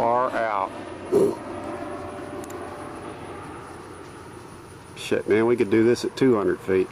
far out. Shit, man, we could do this at 200 feet.